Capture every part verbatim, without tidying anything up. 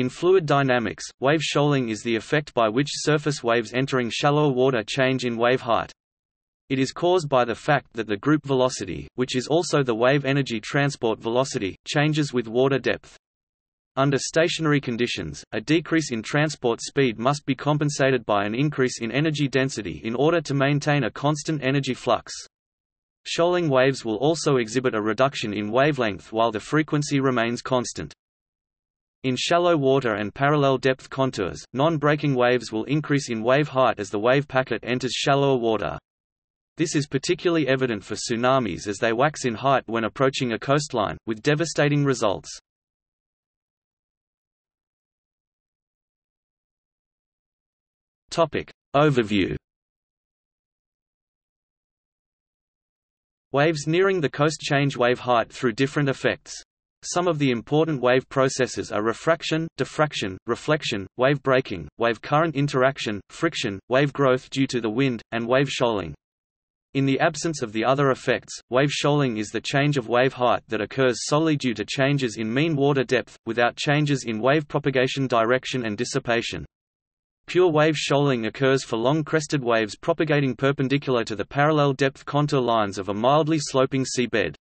In fluid dynamics, wave shoaling is the effect by which surface waves entering shallow water change in wave height. It is caused by the fact that the group velocity, which is also the wave energy transport velocity, changes with water depth. Under stationary conditions, a decrease in transport speed must be compensated by an increase in energy density in order to maintain a constant energy flux. Shoaling waves will also exhibit a reduction in wavelength while the frequency remains constant. In shallow water and parallel depth contours, non-breaking waves will increase in wave height as the wave packet enters shallower water. This is particularly evident for tsunamis as they wax in height when approaching a coastline, with devastating results. Topic. Overview. Waves nearing the coast change wave height through different effects. Some of the important wave processes are refraction, diffraction, reflection, wave breaking, wave current interaction, friction, wave growth due to the wind, and wave shoaling. In the absence of the other effects, wave shoaling is the change of wave height that occurs solely due to changes in mean water depth, without changes in wave propagation direction and dissipation. Pure wave shoaling occurs for long crested waves propagating perpendicular to the parallel depth contour lines of a mildly sloping seabed.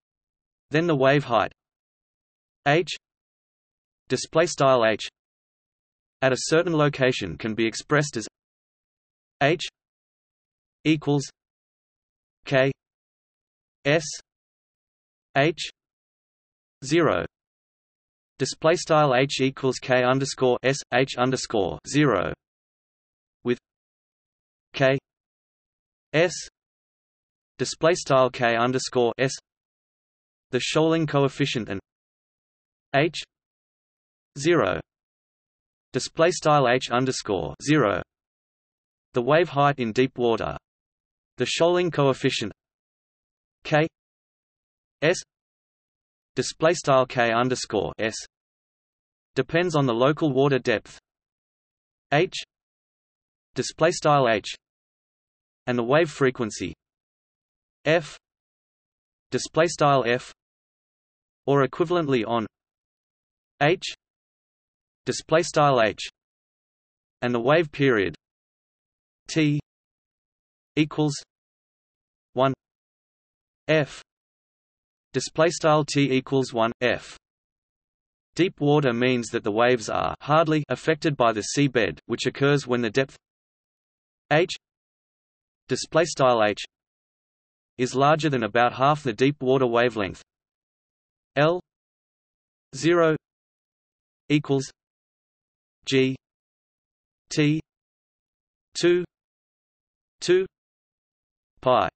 Then the wave height h h at a certain location can be expressed as h equals k s h zero. Display style h equals k underscore s h underscore zero, with k s display style k underscore s the shoaling coefficient and h zero display style h underscore zero the wave height in deep water. The shoaling coefficient k s display style k underscore s depends on the local water depth h display style h and the wave frequency f display style f, or equivalently on h display style h and the wave period t equals one f display style t equals one f. Deep water means that the waves are hardly affected by the seabed, which occurs when the depth h display style h is larger than about half the deep water wavelength. L zero equals g t two two pi.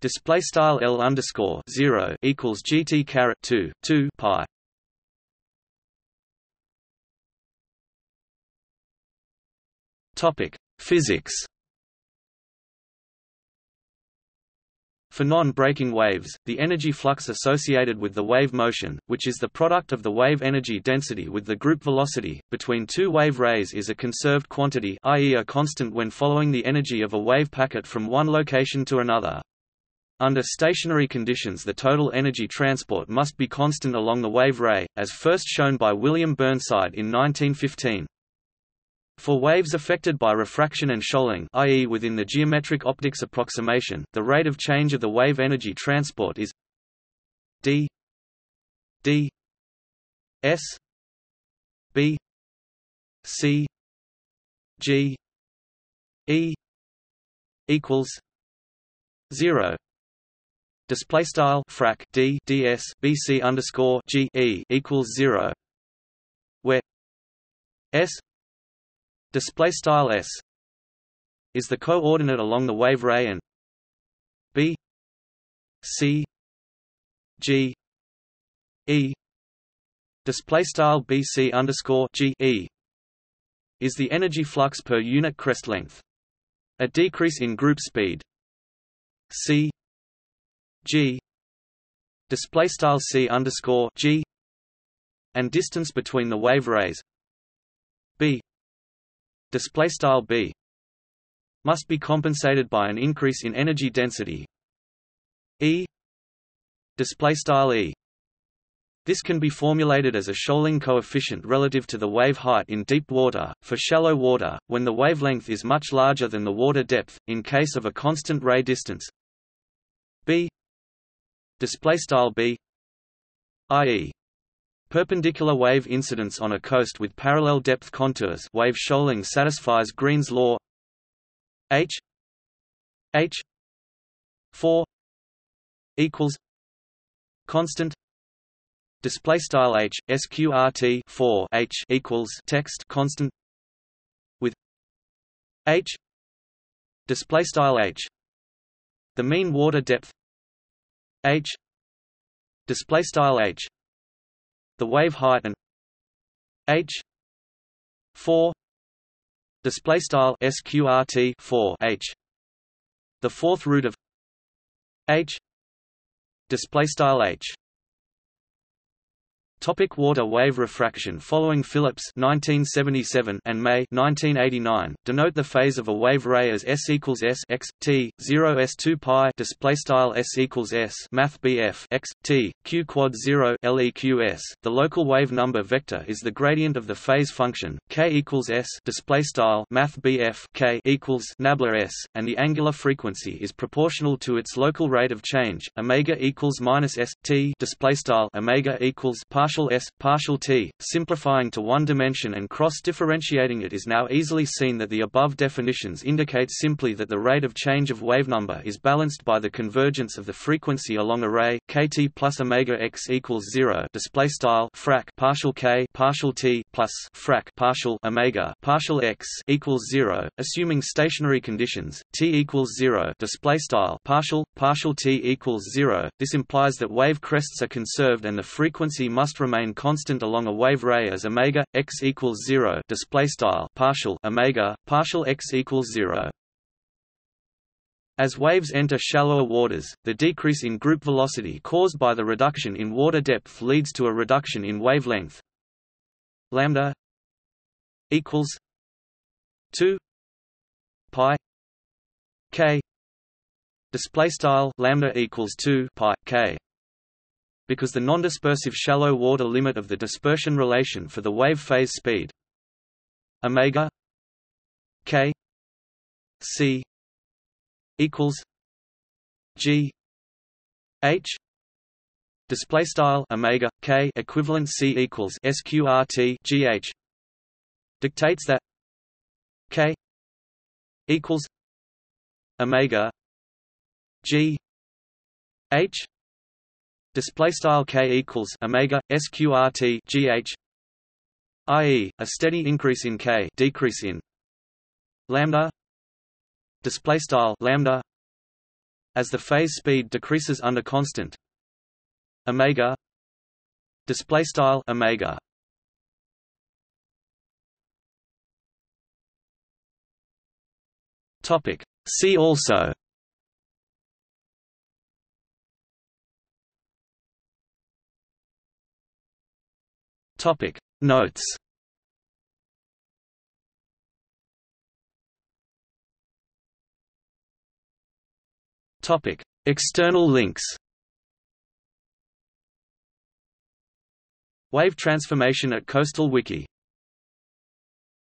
Display style L underscore zero equals G T carrot two two pi. Topic: Physics. For non-breaking waves, the energy flux associated with the wave motion, which is the product of the wave energy density with the group velocity, between two wave rays is a conserved quantity, that is a constant when following the energy of a wave packet from one location to another. Under stationary conditions, the total energy transport must be constant along the wave ray, as first shown by William Burnside in nineteen fifteen. For waves affected by refraction and shoaling, that is within the geometric optics approximation, the rate of change of the wave energy transport is d d s b c g e equals zero. Display style frac d d s b c underscore g e equals zero, where s display style s is the coordinate along the wave ray and b c g e display style b c underscore g e is the energy flux per unit crest length. A decrease in group speed c g display style c underscore g and distance between the wave rays b display style b must be compensated by an increase in energy density e display style e. This can be formulated as a shoaling coefficient relative to the wave height in deep water. For shallow water, when the wavelength is much larger than the water depth, in case of a constant ray distance b, i e perpendicular wave incidence on a coast with parallel depth contours, wave shoaling satisfies Green's law. H H four equals constant display style H sqrt four H equals text constant with H display style H the mean water depth H display style H the wave height and H four display style sqrt four H the fourth root of H display style H. Topic water wave refraction. Following Phillips nineteen seventy-seven and May nineteen eighty-nine denote the phase of a wave ray as s equals s x t zero s two pi display style s equals s math bf x t q quad zero leqs. The local wave number vector is the gradient of the phase function k equals s display style math bf k equals nabla s, and the angular frequency is proportional to its local rate of change. Omega equals minus s t display style omega equals partial s, partial t. Simplifying to one dimension and cross-differentiating it is now easily seen that the above definitions indicate simply that the rate of change of wave number is balanced by the convergence of the frequency along a ray kt plus omega x equals zero. Display style frac partial k partial t plus frac partial omega partial x equals zero, assuming stationary conditions t equals zero. Display style partial partial t equals zero. This implies that wave crests are conserved and the frequency must remain constant along a wave ray as omega x equals zero. Display style partial omega partial x equals zero. As waves enter shallower waters, the decrease in group velocity caused by the reduction in water depth leads to a reduction in wavelength. Lambda equals two pi k. Display style lambda equals two pi k. Because the non-dispersive shallow water limit of the dispersion relation for the wave phase speed omega k c equals g h display style omega k equivalent c equals sqrt g h dictates that k equals omega g h display style k equals omega sqrt gh, i e a steady increase in k, decrease in lambda display style lambda as the phase speed decreases under constant omega display style omega. Topic see also Topic Notes Topic External Links Wave transformation at Coastal Wiki.